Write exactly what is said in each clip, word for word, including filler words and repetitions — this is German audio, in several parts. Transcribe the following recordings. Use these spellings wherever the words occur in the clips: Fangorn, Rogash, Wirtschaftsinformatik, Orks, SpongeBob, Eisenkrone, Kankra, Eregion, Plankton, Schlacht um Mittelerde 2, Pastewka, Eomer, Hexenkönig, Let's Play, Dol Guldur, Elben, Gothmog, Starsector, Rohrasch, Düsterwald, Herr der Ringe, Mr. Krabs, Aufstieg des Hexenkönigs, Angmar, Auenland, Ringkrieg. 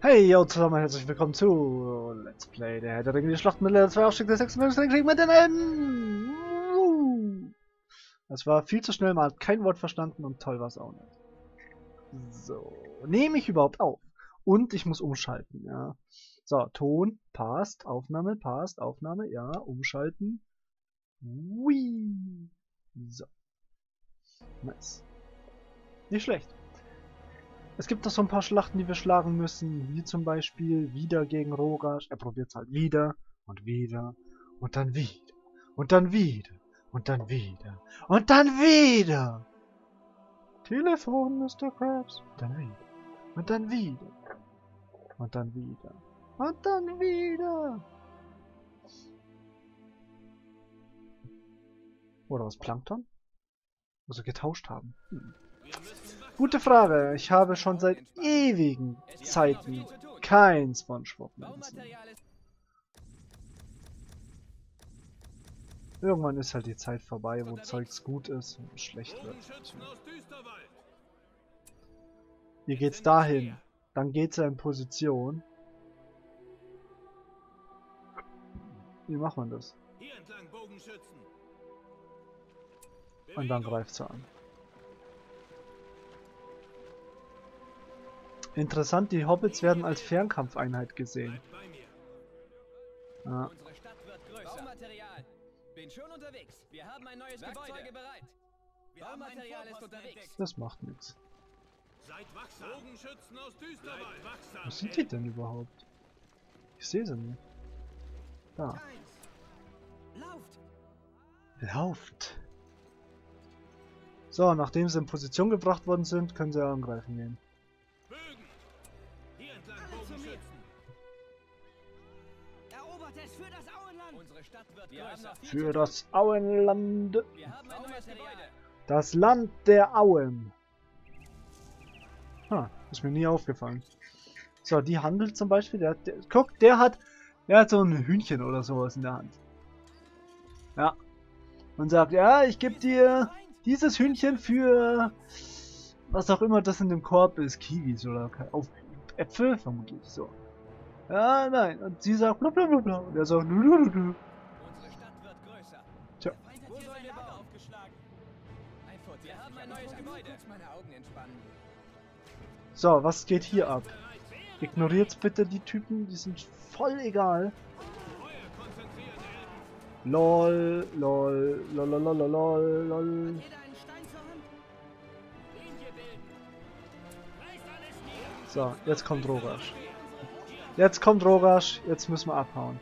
Hey, yo zusammen, herzlich willkommen zu Let's Play, der Herr der Ringe, die Schlacht um Mittelerde zwei, Aufstieg des Hexenkönigs, Ringkrieg mit den Elben! Das war viel zu schnell, man hat kein Wort verstanden und toll war es auch nicht. So, nehme ich überhaupt auf? Und ich muss umschalten, ja. So, Ton, passt, Aufnahme, passt, Aufnahme, ja, umschalten. Ui! So. Nice. Nicht schlecht. Es gibt noch so ein paar Schlachten, die wir schlagen müssen, wie zum Beispiel wieder gegen Rogash. Er probiert es halt wieder und wieder und dann wieder und dann wieder und dann wieder und dann wieder. Telefon, Mister Krabs. Und dann wieder und dann wieder und dann wieder und dann wieder. Oder was, Plankton? Also getauscht haben. Hm. Gute Frage. Ich habe schon seit ewigen Zeiten kein SpongeBob mehr gesehen. Irgendwann ist halt die Zeit vorbei, wo Zeugs gut ist und schlecht wird. Hier geht's dahin. Dann geht's ja in Position. Wie macht man das? Und dann greift's an. Interessant, die Hobbits werden als Fernkampfeinheit gesehen. Ah. Das macht nichts. Was sind die denn überhaupt? Ich sehe sie nicht. Da. Lauft! So, nachdem sie in Position gebracht worden sind, können sie angreifen gehen. Für das Auenland. Das Land der Auen. Ha, ist mir nie aufgefallen. So, die handelt zum Beispiel. Der, der, guck, der hat, der hat so ein Hühnchen oder sowas in der Hand. Ja. Und sagt, ja, ich gebe dir dieses Hühnchen für was auch immer das in dem Korb ist. Kiwis oder auf Äpfel vermutlich. So. Ja, nein. Und sie sagt blablabla. Und er sagt blablabla. Tja. So, was geht hier ab? Ignoriert bitte die Typen, die sind voll egal. Lol, lol, lol, lol, lol, lol, lol. So, jetzt kommt Rohrasch. Jetzt kommt Rogash, jetzt müssen wir abhauen.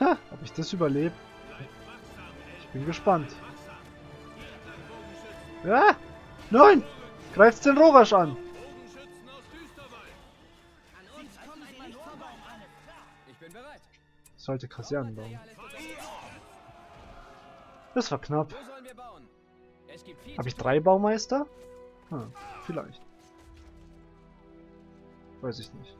Ha, ob ich das überlebe? Ich bin gespannt. Ja, nein! Greift den Rogash an! Sollte Kasernen bauen. Das war knapp. Habe ich drei Baumeister? Hm, vielleicht. Weiß ich nicht.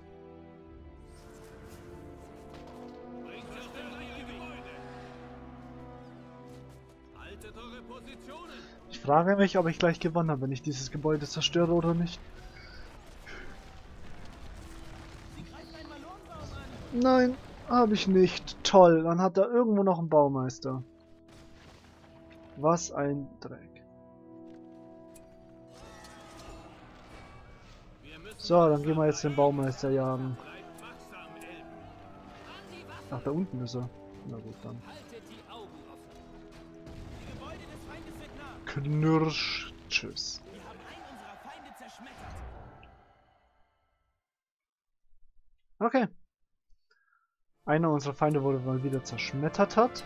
Ich frage mich, ob ich gleich gewonnen habe, wenn ich dieses Gebäude zerstöre oder nicht. Nein. Habe ich nicht. Toll. Dann hat er irgendwo noch einen Baumeister. Was ein Dreck. So, dann gehen wir jetzt den Baumeister jagen. Ach, da unten ist er. Na gut, dann. Knirsch. Tschüss. Okay. Einer unserer Feinde wurde mal wieder zerschmettert hat.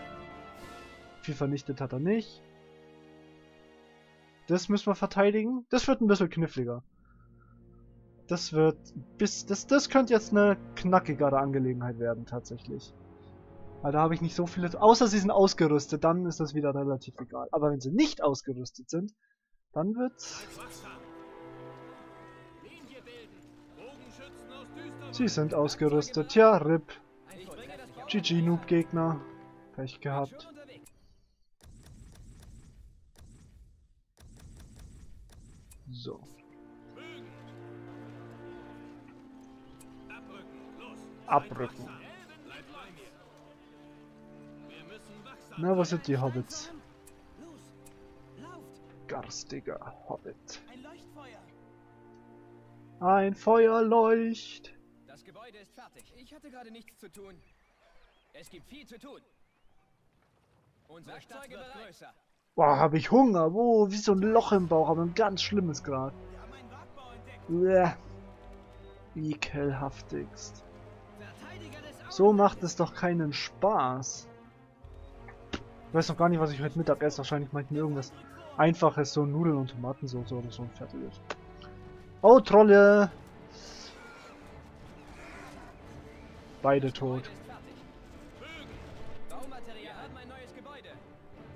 Viel vernichtet hat er nicht. Das müssen wir verteidigen. Das wird ein bisschen kniffliger. Das wird bis das das könnte jetzt eine knackigere Angelegenheit werden tatsächlich. Weil da habe ich nicht so viele, außer sie sind ausgerüstet, dann ist das wieder relativ egal. Aber wenn sie nicht ausgerüstet sind, dann wird's. Linie bilden. Bogenschützen aus Düster. Sie sind ausgerüstet. Ja, R I P. G G Noob-Gegner. Pech gehabt. So. Abrücken. Na, was sind die Hobbits? Garstiger Hobbit. Ein Feuerleucht. Das Gebäude ist fertig. Ich hatte gerade nichts zu tun. Es gibt viel zu tun. Unsere Stadt wird größer. Boah, hab ich Hunger. Wow, wie so ein Loch im Bauch, aber ein ganz schlimmes Grad. Wir haben einen Wagbau entdeckt. Bleh. Ekelhaftigst. So macht es doch keinen Spaß. Ich weiß noch gar nicht, was ich heute Mittag esse. Wahrscheinlich mache ich mir irgendwas Einfaches, so Nudeln und Tomatensauce oder so und fertig ist. Oh, Trolle! Beide tot.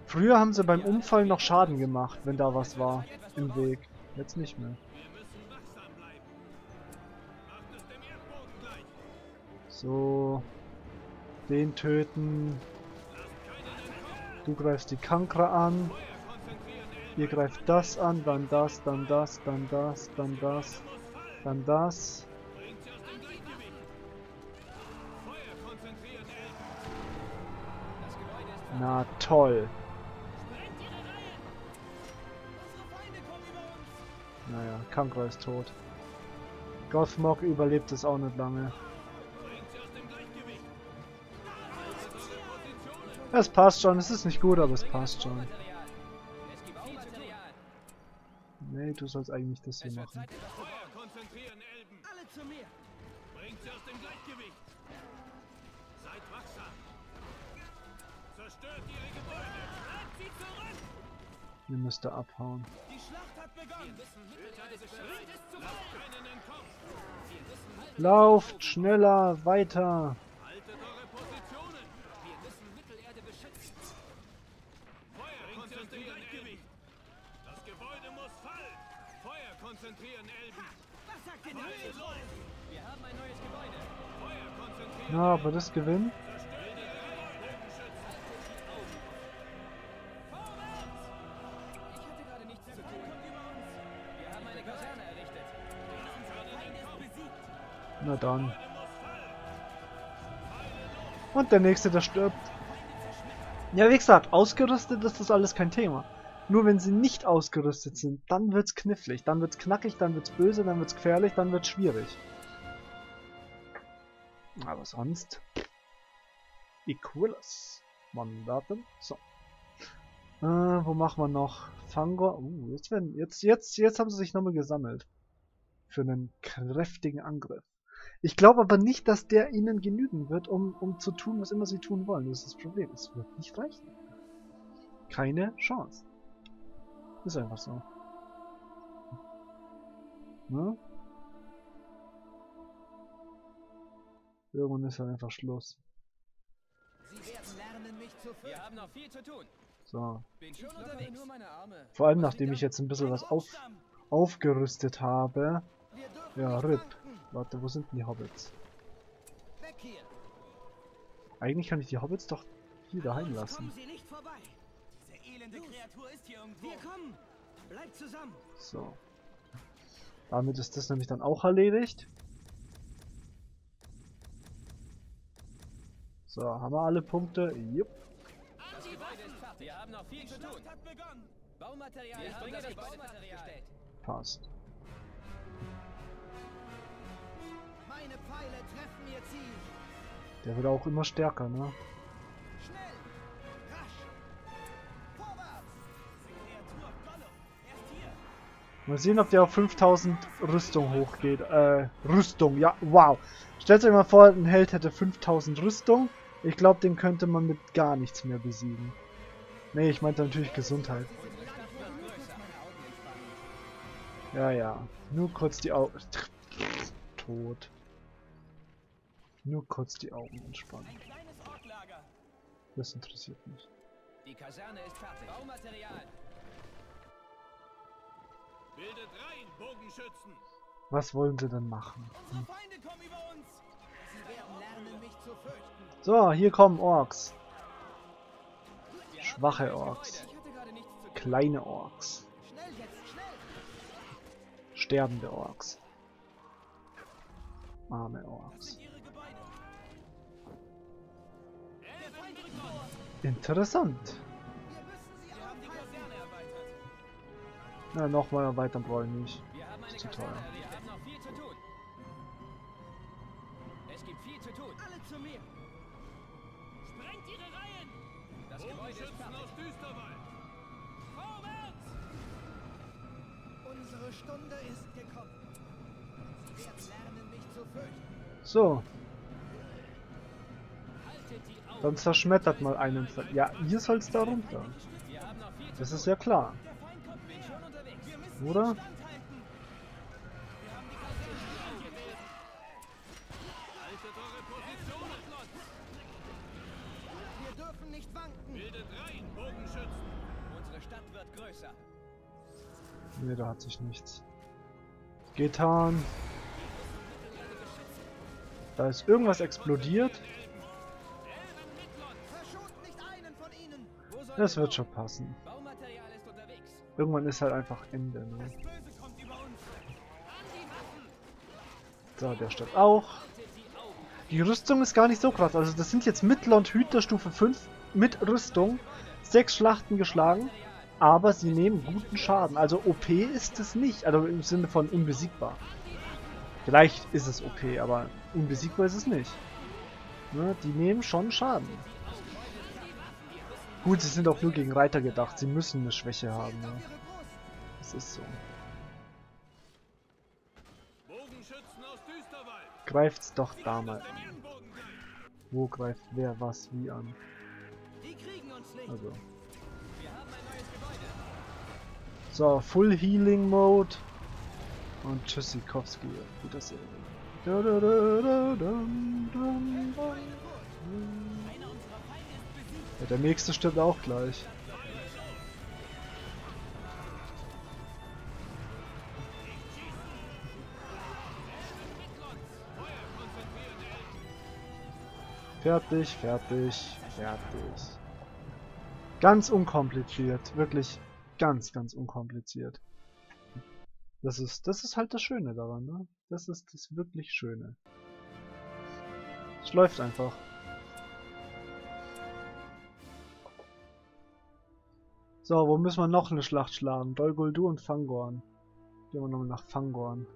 Früher haben sie beim Unfall noch Schaden gemacht, wenn da was war im Weg. Jetzt nicht mehr. So. Den töten. Du greifst die Kankra an. Ihr greift das an, dann das, dann das, dann das, dann das, dann das. Na toll. Naja, Kankra ist tot. Gothmog überlebt es auch nicht lange. Es passt schon, es ist nicht gut, aber es passt schon. Nee, du sollst eigentlich das hier machen. Ihr müsst da abhauen. Lauft schneller, weiter! Na, aber das Gewinn? Na dann. Und der nächste, der stirbt. Ja, wie gesagt, ausgerüstet ist das alles kein Thema. Nur wenn sie nicht ausgerüstet sind, dann wird's knifflig, dann wird's knackig, dann wird's böse, dann wird's gefährlich, dann wird's schwierig. Aber sonst... Equilus. Mandaten. So. Äh, wo machen wir noch? Fangorn. Uh, jetzt werden... Jetzt, jetzt, jetzt haben sie sich nochmal gesammelt. Für einen kräftigen Angriff. Ich glaube aber nicht, dass der ihnen genügen wird, um, um zu tun, was immer sie tun wollen. Das ist das Problem. Es wird nicht reichen. Keine Chance. Ist einfach so. Ne? Irgendwann ist halt einfach Schluss. So. Vor allem nachdem ich jetzt ein bisschen was auf, aufgerüstet habe. Ja, R I P. Warte, wo sind denn die Hobbits? Eigentlich kann ich die Hobbits doch hier daheim lassen. So. Damit ist das nämlich dann auch erledigt. So, haben wir alle Punkte? Jupp. Passt. Meine Pfeile treffen ihr Ziel. Der wird auch immer stärker, ne? Mal sehen, ob der auf fünftausend Rüstung hochgeht. Äh, Rüstung, ja, wow. Stellt euch mal vor, ein Held hätte fünftausend Rüstung. Ich glaube, den könnte man mit gar nichts mehr besiegen. Nee, ich meinte natürlich Gesundheit. Ja, ja. Nur kurz die Augen... Tot. Nur kurz die Augen entspannen. Das interessiert mich. Die Kaserne ist fertig. Baumaterial. Bildet rein, Bogenschützen! Was wollen sie denn machen? Hm. So, hier kommen Orks. Schwache Orks. Kleine Orks. Sterbende Orks. Arme Orks. Interessant. Na, nochmal erweitern wollen wir nicht. Ist zu teuer. Es gibt viel zu tun. Alle zu mir. Sprengt ihre Reihen. Das Gebäude ist fertig. Aus Düsterwald. Vorwärts! Unsere Stunde ist gekommen. Wir lernen mich zu fürchten. So. Dann zerschmettert mal einen. Ver ja, ihr sollt's da runter. Das ist ja klar. Oder? Ne, da hat sich nichts getan. Da ist irgendwas explodiert. Das wird schon passen. Irgendwann ist halt einfach Ende, ne? So, der steht auch. Die Rüstung ist gar nicht so krass. Also das sind jetzt Mittler und Hüter Stufe fünf mit Rüstung. Sechs Schlachten geschlagen. Aber sie nehmen guten Schaden. Also O P ist es nicht. Also im Sinne von unbesiegbar. Vielleicht ist es O P, aber unbesiegbar ist es nicht. Ne? Die nehmen schon Schaden. Gut, sie sind auch nur gegen Reiter gedacht. Sie müssen eine Schwäche haben. Ne? Das ist so. Greift's doch da mal an. Wo greift wer was wie an? Also. So, Full Healing Mode. Und Tschüssikowski. Wiedersehen. Ja, der nächste stirbt auch gleich. Fertig, fertig, fertig. Ganz unkompliziert, wirklich ganz, ganz unkompliziert. Das ist, das ist halt das Schöne daran, ne? Das ist das wirklich Schöne. Es läuft einfach. So, wo müssen wir noch eine Schlacht schlagen? Dol Guldur und Fangorn. Gehen wir nochmal nach Fangorn.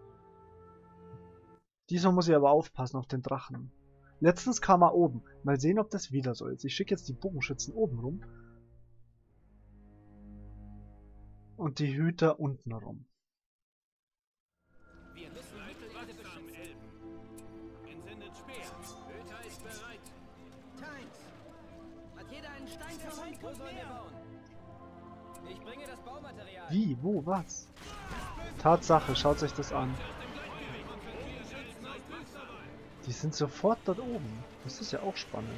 Diesmal muss ich aber aufpassen auf den Drachen. Letztens kam er oben. Mal sehen, ob das wieder so ist. Ich schicke jetzt die Bogenschützen oben rum. Und die Hüter unten rum. Wie? Wo? Was? Tatsache, schaut euch das an. Die sind sofort dort oben. Das ist ja auch spannend.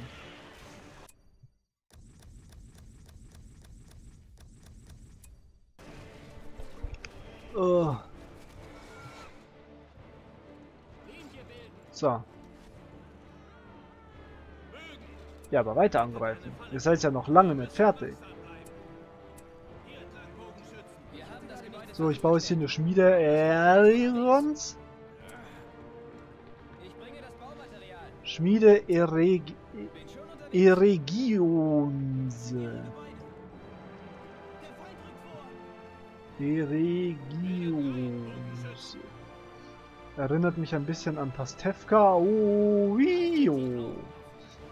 Oh. So. Ja, aber weiter angreifen. Ihr seid ja noch lange nicht fertig. So, ich baue jetzt hier eine Schmiede. Erons? Schmiede Ereg Eregions. Eregions. Erinnert mich ein bisschen an Pastewka. Oh, oh.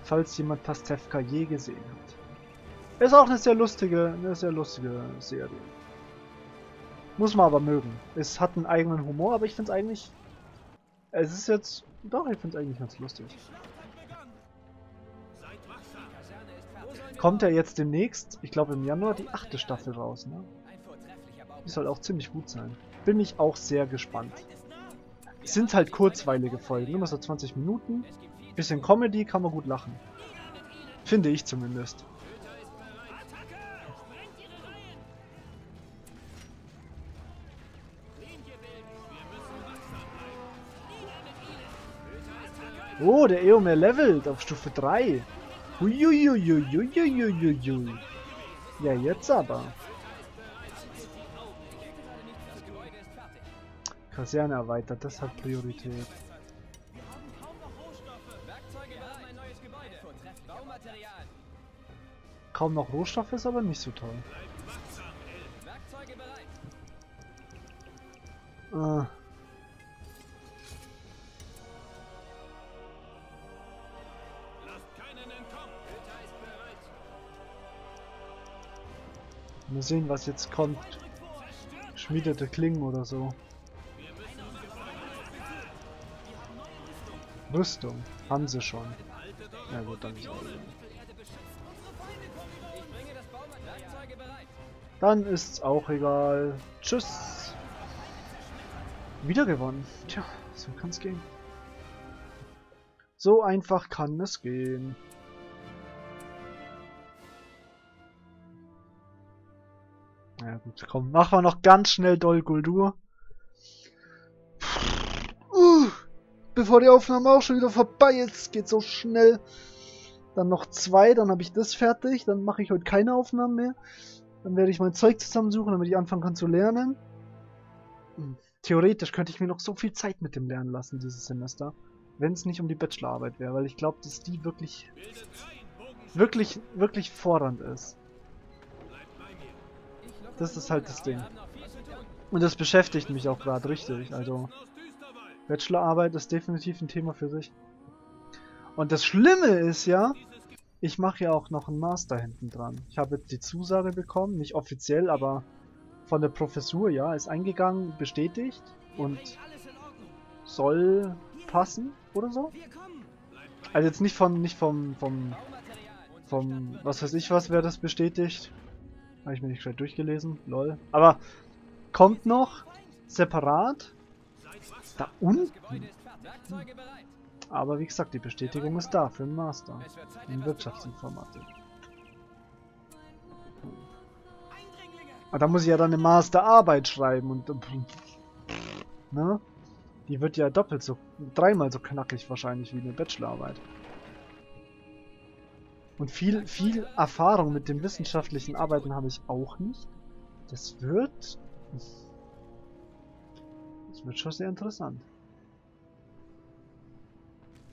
Falls jemand Pastewka je gesehen hat. Ist auch eine sehr lustige, eine sehr lustige Serie. Muss man aber mögen. Es hat einen eigenen Humor, aber ich finde es eigentlich... Es ist jetzt... Doch, ich finde es eigentlich ganz lustig. Kommt ja jetzt demnächst, ich glaube im Januar, die achte Staffel raus, ne? Die soll auch ziemlich gut sein. Bin ich auch sehr gespannt. Es sind halt kurzweilige Folgen, immer so zwanzig Minuten. Bisschen Comedy, kann man gut lachen. Finde ich zumindest. Oh, der Eomer levelt auf Stufe drei. Huiuiuiuiuiuiuiui. Ja, jetzt aber. Kaserne erweitert, das hat Priorität. Kaum noch Rohstoffe ist aber nicht so toll. Ah. Mal sehen, was jetzt kommt. Geschmiedete Klingen oder so. Rüstung haben sie schon. Na gut, dann ist alles. Dann ist's auch egal. Tschüss. Wieder gewonnen. Tja, so kann's gehen. So einfach kann es gehen. Na ja, gut, komm, machen wir noch ganz schnell Dol Guldur. Uh, bevor die Aufnahme auch schon wieder vorbei ist, geht so schnell. Dann noch zwei, dann habe ich das fertig. Dann mache ich heute keine Aufnahmen mehr. Dann werde ich mein Zeug zusammensuchen, damit ich anfangen kann zu lernen. Theoretisch könnte ich mir noch so viel Zeit mit dem Lernen lassen dieses Semester, wenn es nicht um die Bachelorarbeit wäre, weil ich glaube, dass die wirklich, wirklich, wirklich fordernd ist. Das ist halt das Ding. Und das beschäftigt mich auch gerade richtig. Also Bachelorarbeit ist definitiv ein Thema für sich. Und das Schlimme ist ja, ich mache ja auch noch einen Master hinten dran. Ich habe jetzt die Zusage bekommen, nicht offiziell, aber von der Professur, ja, ist eingegangen, bestätigt und soll passen oder so. Also jetzt nicht von, nicht vom, vom, vom, was weiß ich was, wer das bestätigt. Habe ich mir nicht gescheit durchgelesen, lol. Aber kommt noch separat da unten. Aber wie gesagt, die Bestätigung ist da für einen Master in Wirtschaftsinformatik. Aber da muss ich ja dann eine Masterarbeit schreiben und ne? Die wird ja doppelt so, dreimal so knackig wahrscheinlich wie eine Bachelorarbeit. Und viel, viel Erfahrung mit den wissenschaftlichen Arbeiten habe ich auch nicht. Das wird, das wird schon sehr interessant.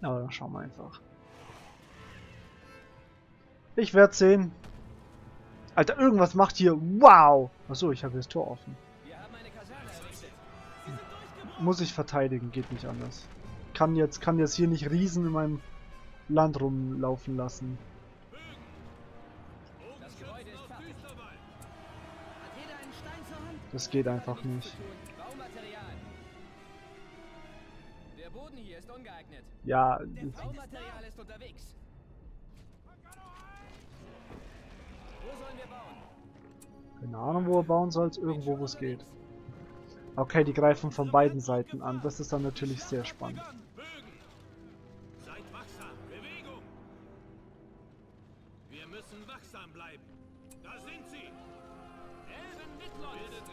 Aber dann schauen wir einfach. Ich werde sehen. Alter, irgendwas macht hier. Wow! Achso, ich habe das Tor offen. Hm. Muss ich verteidigen, geht nicht anders. Kann jetzt, kann jetzt hier nicht Riesen in meinem Land rumlaufen lassen. Das geht einfach nicht. Ja, keine Ahnung, wo er bauen soll, irgendwo, wo es geht. Okay, die greifen von beiden Seiten an. Das ist dann natürlich sehr spannend.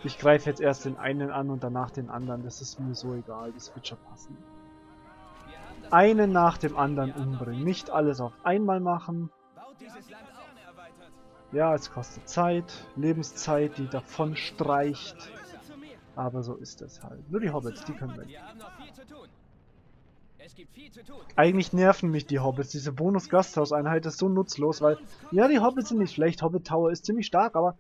Ich greife jetzt erst den einen an und danach den anderen. Das ist mir so egal, das wird schon passen. Einen nach dem anderen umbringen. Nicht alles auf einmal machen. Ja, es kostet Zeit. Lebenszeit, die davon streicht. Aber so ist es halt. Nur die Hobbits, die können weg. Eigentlich nerven mich die Hobbits. Diese Bonus-Gasthauseinheit ist so nutzlos, weil... Ja, die Hobbits sind nicht schlecht. Hobbit Tower ist ziemlich stark, aber...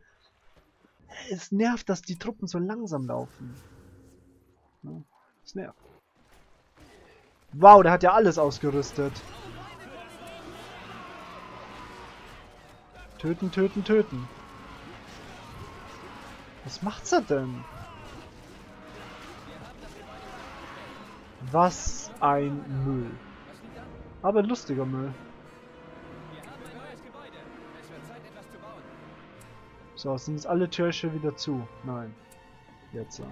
Es nervt, dass die Truppen so langsam laufen. Es nervt. Wow, der hat ja alles ausgerüstet. Töten, töten, töten. Was macht's er denn? Was ein Müll. Aber lustiger Müll. So, sind jetzt alle Türchen wieder zu? Nein. Jetzt ja.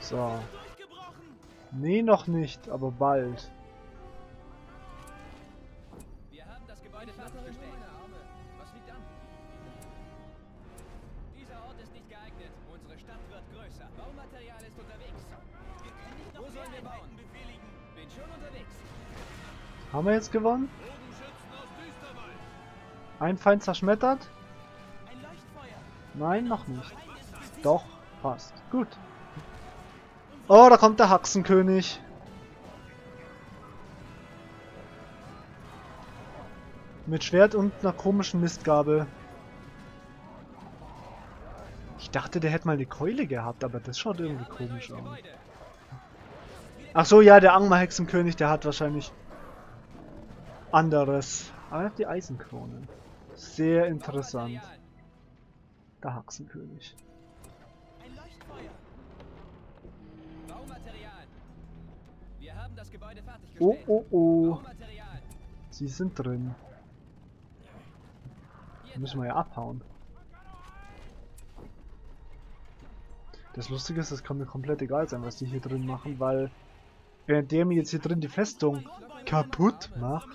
So. Nee, noch nicht, aber bald. Wir haben das Gebäude festgestellt. Was liegt an? Dieser Ort ist nicht geeignet. Unsere Stadt wird größer. Baumaterial ist unterwegs. Wir können nicht noch. Wo sollen wir bauen? Befehligen. Bin schon unterwegs. Haben wir jetzt gewonnen? Ein Feind zerschmettert? Nein, noch nicht. Doch, passt. Gut. Oh, da kommt der Hexenkönig. Mit Schwert und einer komischen Mistgabel. Ich dachte, der hätte mal eine Keule gehabt, aber das schaut irgendwie komisch aus. Ach so, ja, der Angmar-Hexenkönig, der hat wahrscheinlich anderes. Aber er hat die Eisenkrone. Sehr interessant. Der Hexenkönig. Ein Leuchtfeuer. Baumaterial. Wir haben das Gebäude fertiggestellt. Oh, oh, oh. Sie sind drin. Da müssen wir ja abhauen. Das Lustige ist, es kann mir komplett egal sein, was die hier drin machen, weil während der mir jetzt hier drin die Festung kaputt macht,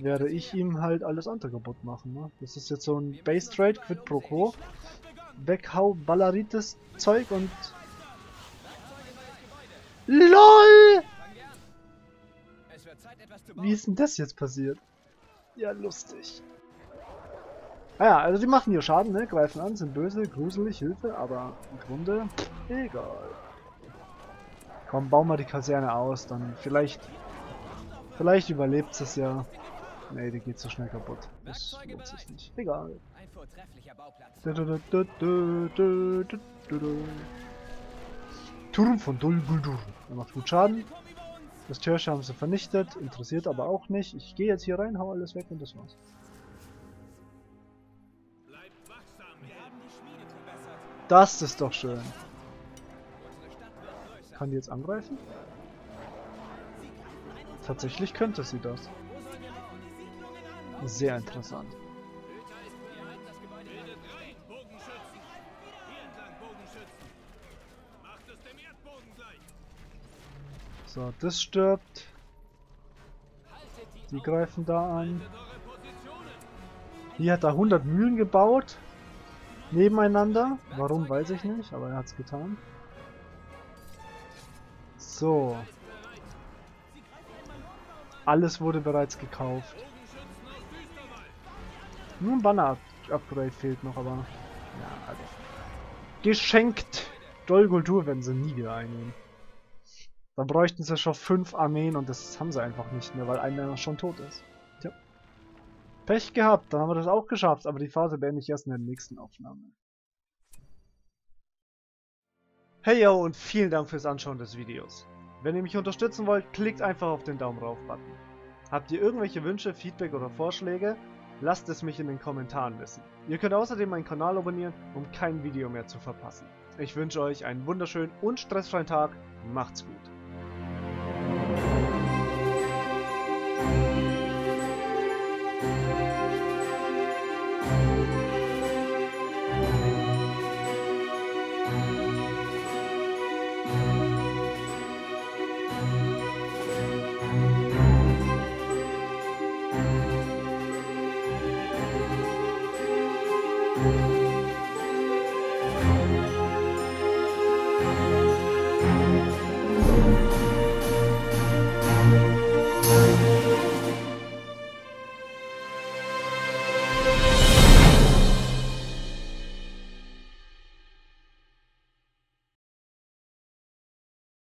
werde ich ihm halt alles andere kaputt machen, ne? Das ist jetzt so ein Base Trade, Quid pro Quo. Weghau, ballerites Zeug und... LOL! Wie ist denn das jetzt passiert? Ja, lustig. Ah ja, also die machen hier Schaden, ne? Greifen an, sind böse, gruselig, Hilfe, aber im Grunde egal. Komm, bauen wir die Kaserne aus, dann vielleicht... Vielleicht überlebt es ja. Nee, die geht so schnell kaputt. Das lohnt sich nicht. Egal. Turm von Dol Guldur. Er macht gut Schaden. Das Türchen haben sie vernichtet. Interessiert aber auch nicht. Ich gehe jetzt hier rein, hau alles weg und das war's. Das ist doch schön. Kann die jetzt angreifen? Tatsächlich könnte sie das. Sehr interessant. So, das stirbt. Die greifen da an. Hier hat er hundert Mühlen gebaut. Nebeneinander. Warum, weiß ich nicht, aber er hat es getan. So. Alles wurde bereits gekauft. Nur ein Banner-Upgrade fehlt noch, aber... Ja, also. Geschenkt! Dol Guldur werden sie nie wieder einnehmen. Dann bräuchten sie schon fünf Armeen und das haben sie einfach nicht mehr, weil einer schon tot ist. Tja. Pech gehabt, dann haben wir das auch geschafft, aber die Phase beende ich erst in der nächsten Aufnahme. Hey yo und vielen Dank fürs Anschauen des Videos. Wenn ihr mich unterstützen wollt, klickt einfach auf den Daumen rauf Button. Habt ihr irgendwelche Wünsche, Feedback oder Vorschläge? Lasst es mich in den Kommentaren wissen. Ihr könnt außerdem meinen Kanal abonnieren, um kein Video mehr zu verpassen. Ich wünsche euch einen wunderschönen und stressfreien Tag. Macht's gut.